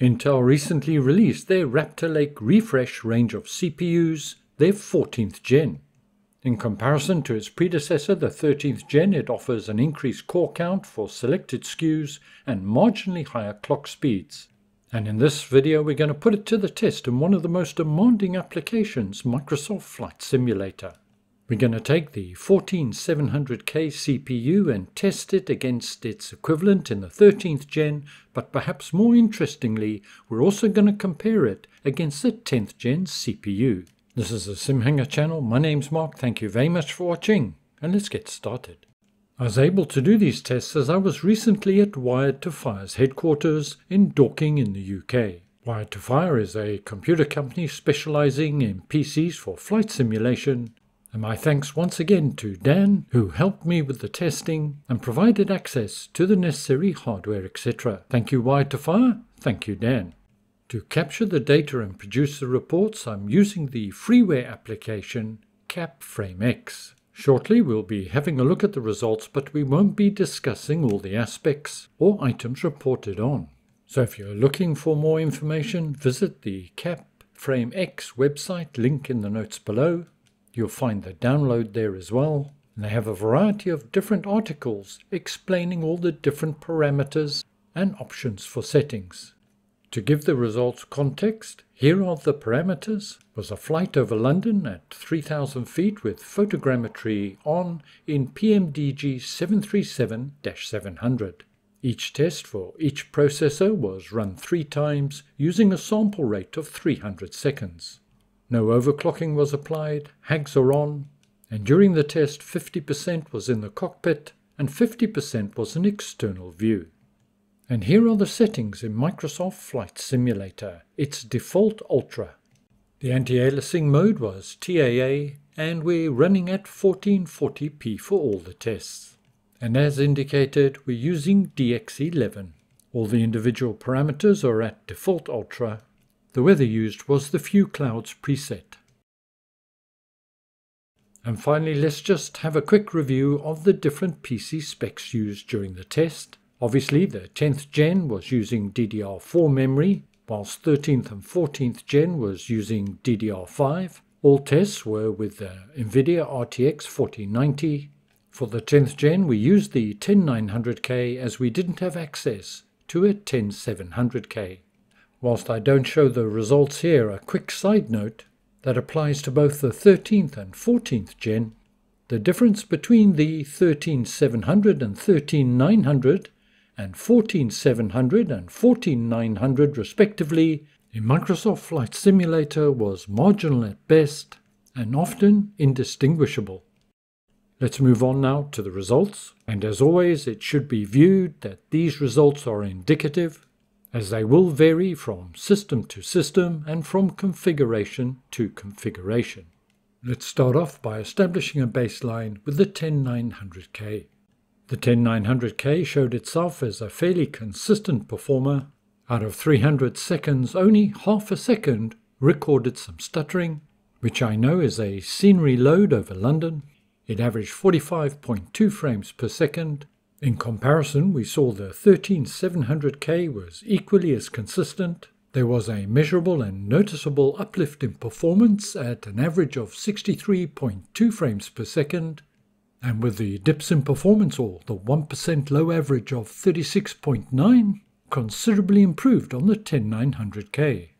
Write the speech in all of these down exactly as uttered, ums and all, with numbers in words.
Intel recently released their Raptor Lake Refresh range of C P Us, their fourteenth gen. In comparison to its predecessor, the thirteenth gen, it offers an increased core count for selected S K Us and marginally higher clock speeds. And in this video we're going to put it to the test in one of the most demanding applications, Microsoft Flight Simulator. We're going to take the fourteen seven hundred K C P U and test it against its equivalent in the thirteenth gen, but perhaps more interestingly, we're also going to compare it against the tenth gen C P U. This is the SimHanger channel, my name's Mark, thank you very much for watching, and let's get started. I was able to do these tests as I was recently at Wired to Fire's headquarters in Dorking in the U K. Wired to Fire is a computer company specializing in P Cs for flight simulation. And my thanks once again to Dan, who helped me with the testing and provided access to the necessary hardware, et cetera. Thank you, Wired to Fire. Thank you, Dan. To capture the data and produce the reports, I'm using the freeware application CapFrameX. Shortly, we'll be having a look at the results, but we won't be discussing all the aspects or items reported on. So if you're looking for more information, visit the CapFrameX website, link in the notes below. You'll find the download there as well, and they have a variety of different articles explaining all the different parameters and options for settings. To give the results context, here are the parameters. It was a flight over London at three thousand feet with photogrammetry on in P M D G seven three seven dash seven hundred. Each test for each processor was run three times using a sample rate of three hundred seconds. No overclocking was applied, hags are on, and during the test fifty percent was in the cockpit and fifty percent was an external view. And here are the settings in Microsoft Flight Simulator, its default Ultra. The anti-aliasing mode was T A A and we're running at fourteen forty p for all the tests. And as indicated, we're using D X eleven. All the individual parameters are at default Ultra. The weather used was the few clouds preset. And finally, let's just have a quick review of the different P C specs used during the test. Obviously, the tenth gen was using D D R four memory, whilst thirteenth and fourteenth gen was using D D R five. All tests were with the Nvidia R T X forty ninety. For the tenth gen, we used the ten nine hundred K as we didn't have access to a ten seven hundred K. Whilst I don't show the results here, a quick side note that applies to both the thirteenth and fourteenth gen. The difference between the thirteen seven hundred and thirteen nine hundred and fourteen seven hundred and fourteen nine hundred respectively in Microsoft Flight Simulator was marginal at best and often indistinguishable. Let's move on now to the results, and as always it should be viewed that these results are indicative, as they will vary from system to system and from configuration to configuration. Let's start off by establishing a baseline with the ten nine hundred K. The ten nine hundred K showed itself as a fairly consistent performer. Out of three hundred seconds, only half a second recorded some stuttering, which I know is a scenery load over London. It averaged forty-five point two frames per second. In comparison, we saw the thirteen seven hundred K was equally as consistent. There was a measurable and noticeable uplift in performance at an average of sixty-three point two frames per second, and with the dips in performance, or the one percent low average of thirty-six point nine, considerably improved on the ten nine hundred K.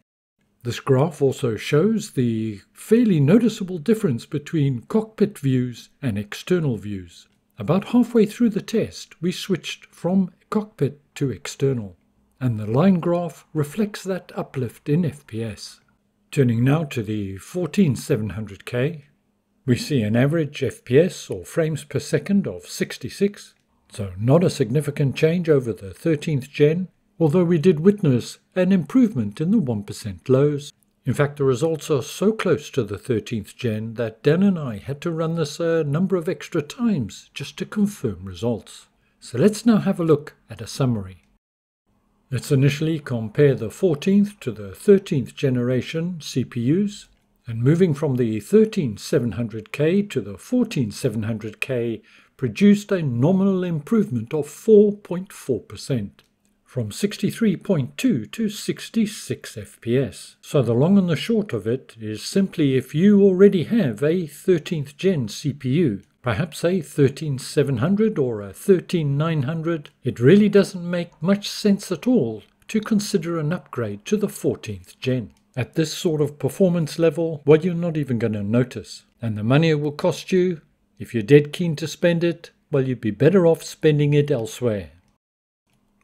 This graph also shows the fairly noticeable difference between cockpit views and external views. About halfway through the test, we switched from cockpit to external, and the line graph reflects that uplift in F P S. Turning now to the fourteen seven hundred K, we see an average F P S or frames per second of sixty-six, so not a significant change over the thirteenth gen, although we did witness an improvement in the one percent lows. In fact, the results are so close to the thirteenth gen that Dan and I had to run this a number of extra times just to confirm results. So let's now have a look at a summary. Let's initially compare the fourteenth to the thirteenth generation C P Us, and moving from the thirteen seven hundred K to the fourteen seven hundred K produced a nominal improvement of four point four percent. from sixty-three point two to sixty-six F P S. So the long and the short of it is simply, if you already have a thirteenth gen C P U, perhaps a thirteen seven hundred or a thirteen nine hundred, it really doesn't make much sense at all to consider an upgrade to the fourteenth gen. At this sort of performance level, well, you're not even going to notice. And the money it will cost you, if you're dead keen to spend it, well, you'd be better off spending it elsewhere.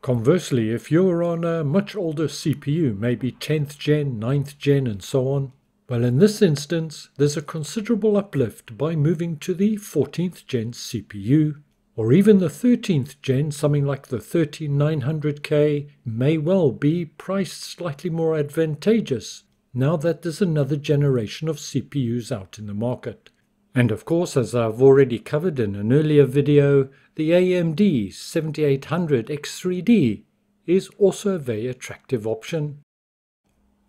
Conversely, if you're on a much older C P U, maybe tenth gen, ninth gen and so on, well, in this instance, there's a considerable uplift by moving to the fourteenth gen C P U, or even the thirteenth gen, something like the thirteen nine hundred K may well be priced slightly more advantageous now that there's another generation of C P Us out in the market. And of course, as I've already covered in an earlier video, the A M D seventy-eight hundred X three D is also a very attractive option.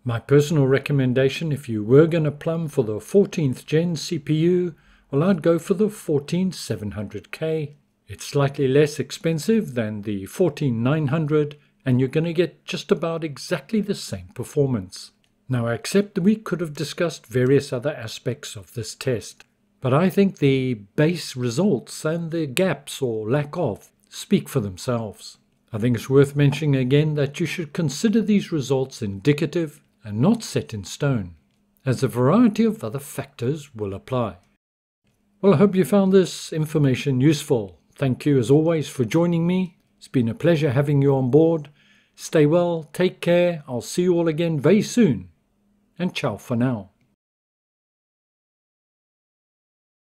My personal recommendation, if you were going to plumb for the fourteenth gen C P U, well, I'd go for the fourteen seven hundred K. It's slightly less expensive than the fourteen nine hundred, and you're going to get just about exactly the same performance. Now, I accept that we could have discussed various other aspects of this test, but I think the base results and the gaps or lack of speak for themselves. I think it's worth mentioning again that you should consider these results indicative and not set in stone, as a variety of other factors will apply. Well, I hope you found this information useful. Thank you as always for joining me. It's been a pleasure having you on board. Stay well, take care, I'll see you all again very soon, and ciao for now.